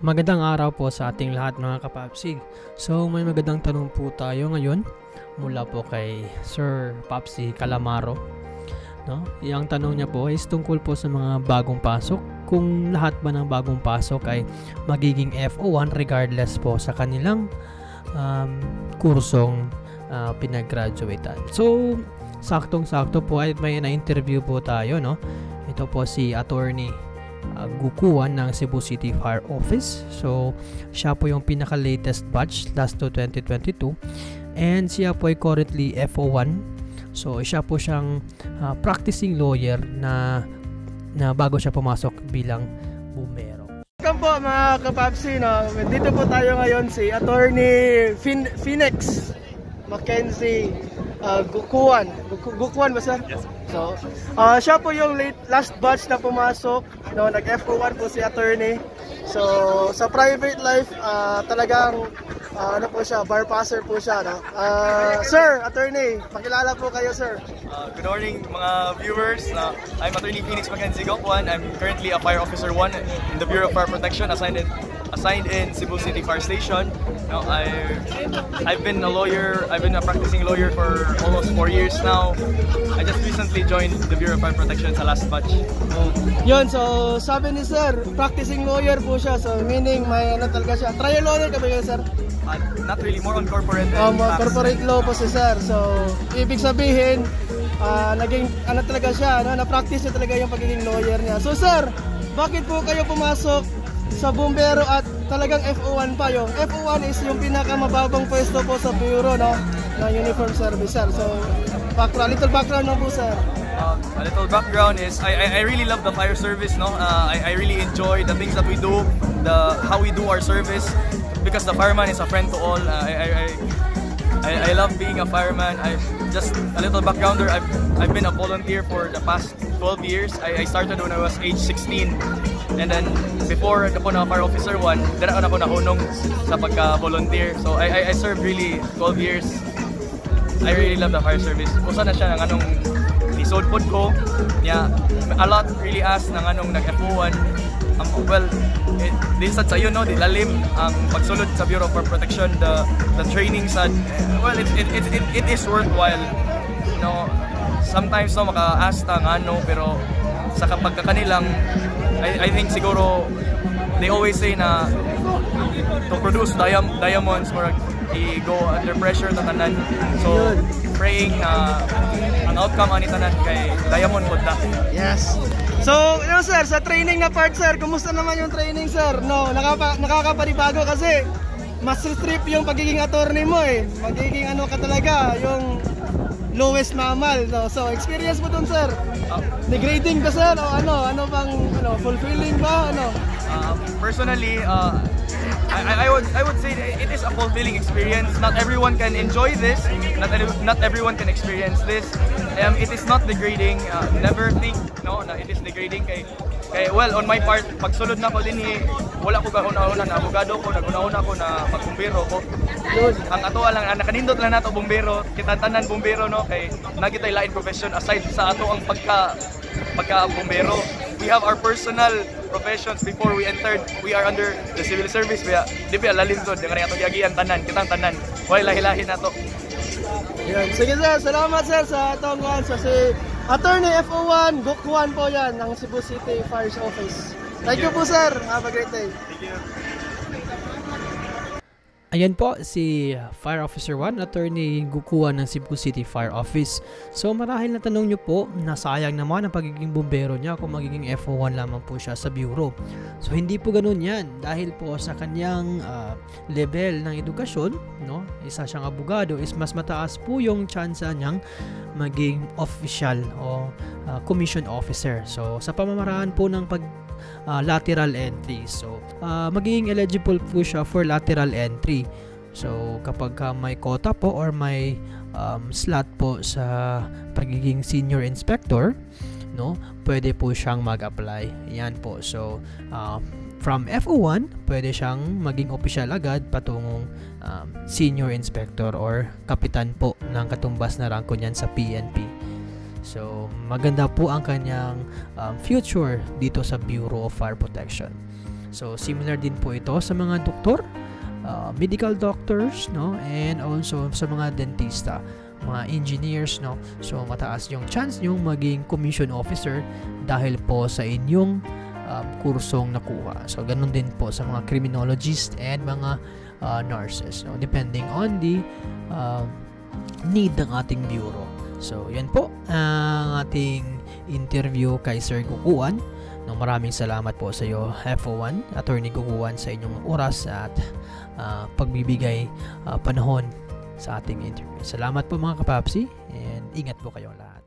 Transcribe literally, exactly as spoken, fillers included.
Magandang araw po sa ating lahat mga kapapsig. So may magandang tanong po tayo ngayon mula po kay Sir Papsi Calamaro, no? Yung tanong niya po is tungkol po sa mga bagong pasok, kung lahat ba ng bagong pasok ay magiging F O one regardless po sa kanilang um, kursong uh, pinag-graduatean. So saktong-sakto po ay may na-interview po tayo, no? Ito po si Attorney Uh, Gocuan ng Cebu City Fire Office. So siya po yung pinaka-latest batch last to twenty twenty-two, and siya po ay currently F O one. So siya po siyang uh, practicing lawyer na, na bago siya pumasok bilang bumbero. Welcome po mga kapapsi, no? Dito po tayo ngayon si Attorney fin Phoenix Mackenzie uh, Gocuan. Gocuan ba, sir? Yes, sir. So, uh, siya po yung late, last batch na pumasok, no? Nag-F O one po si attorney. So, sa private life, uh, talagang, uh, ano po siya, bar passer po siya, no? Uh, sir, attorney, pakilala po kayo, sir. Uh, good morning, mga viewers. Uh, I'm Attorney Phoenix Mackenzie Gocuan. I'm currently a Fire Officer one in the Bureau of Fire Protection, assigned in, assigned in Cebu City Fire Station. Now, I've, I've been a lawyer, I've been a practicing lawyer for almost four years now. I just recently joined the Bureau of Fire Protection sa last batch. So, yun, so sabi ni sir, practicing lawyer po siya. So meaning may ano talaga siya. Trial lawyer ka ba yun, sir? Uh, not really, more on corporate um, and tax. Corporate law po si sir. So ibig sabihin, uh, naging ano talaga siya, ano, na-practice niya talaga yung pagiging lawyer niya. So sir, bakit po kayo pumasok sa bumbero at talagang F O one pa yung? F O one is yung pinakamababang pwesto po sa bureau, no? Na uniform service, sir. So background, little background na po, sir. Um, a little background is I, I I really love the fire service, no? Uh, I I really enjoy the things that we do, the how we do our service, because the fireman is a friend to all. Uh, I, I I I love being a fireman. I just a little backgrounder. I've I've been a volunteer for the past twelve years. I, I started when I was age sixteen, and then before ako na fire officer one, dira ako na honong sa pagka volunteer. So I I, I served really twelve years. I really love the fire service. Usa na siya ng anong isod pod ko. Yeah, a lot really asked ng anong nag-F O one. Um, well, it, din sa sayo, no? Di lalim ang pagsulod sa Bureau for Protection, the, the training sa, well, it, it, it, it, it is worthwhile. You know, sometimes no, maka-ask ng ano, pero sa kapagkakanilang, I, I think siguro, they always say na to produce diam diamonds, or I go under pressure na tanan. So praying na ang outcome ani tanan kay diamond pod ta. Yes. So, yun sir, sa training na part sir, kumusta naman yung training sir? No, nakaka nakakapanibago kasi mas strip yung pagiging attorney mo eh. Magiging ano ka talaga, yung lowest mammal, no? So, experience mo dun sir? Uh, Degrading ka sir? O ano, ano bang ano, fulfilling ba? Ano? Uh, personally, uh, I, I would I would say that it is a fulfilling experience. Not everyone can enjoy this. Not not everyone can experience this. Um, it is not degrading. Uh, never think no na it is degrading. Kay, kay well on my part, pagsulod na ko din eh, wala ko gahuna-huna na abogado ko, naguna-una ko na pagbumbero ko. Ang ato lang ang kanindot lang nato bumbero, kita tanan bumbero no kay nagitay lain profession aside sa ato ang pagka pagka bumbero. We have our personal professions before we entered. We are under the civil service. Kaya di ba lalim doon. Kaya itong yagian tanan, kitang tanan. Huwag lahilahin na ito. Sige sir, salamat sir sa itong one. So si Attorney F O one, Gocuan po yan, ng Cebu City Fire Office. Thank you po sir. Have a great day. Thank you. Ayan po si Fire Officer one, Attorney Gocuan ng Cebu City Fire Office. So marahil na tanong nyo po, nasayang naman ang pagiging bumbero niya kung magiging F O one lamang po siya sa bureau. So hindi po ganun yan dahil po sa kanyang uh, level ng edukasyon, no? Isa siyang abogado, is mas mataas po yung tsansa niyang maging official o uh, commission officer. So sa pamamaraan po ng pag Uh, lateral entry. So, uh, magiging eligible po siya for lateral entry. So, kapag uh, may quota po or may um, slot po sa pagiging senior inspector, no, pwede po siyang mag-apply. Yan po. So, uh, from F O one, pwede siyang maging official agad patungong um, senior inspector or kapitan po ng katumbas na ranko niyan sa P N P. So, maganda po ang kanyang um, future dito sa Bureau of Fire Protection. So similar din po ito sa mga doktor, uh, medical doctors, no, and also sa mga dentista, mga engineers, no. So mataas yung chance nyo maging commission officer dahil po sa inyong um, kursong nakuha. So ganun din po sa mga criminologists and mga uh, nurses, no, depending on the uh, need ng ating bureau. So yan po ang ating interview kay Sir Gocuan. No, maraming salamat po sa iyo, F O one, Attorney Gocuan, sa inyong oras at uh, pagbibigay uh, panahon sa ating interview. Salamat po mga kapapsi, and ingat po kayong lahat.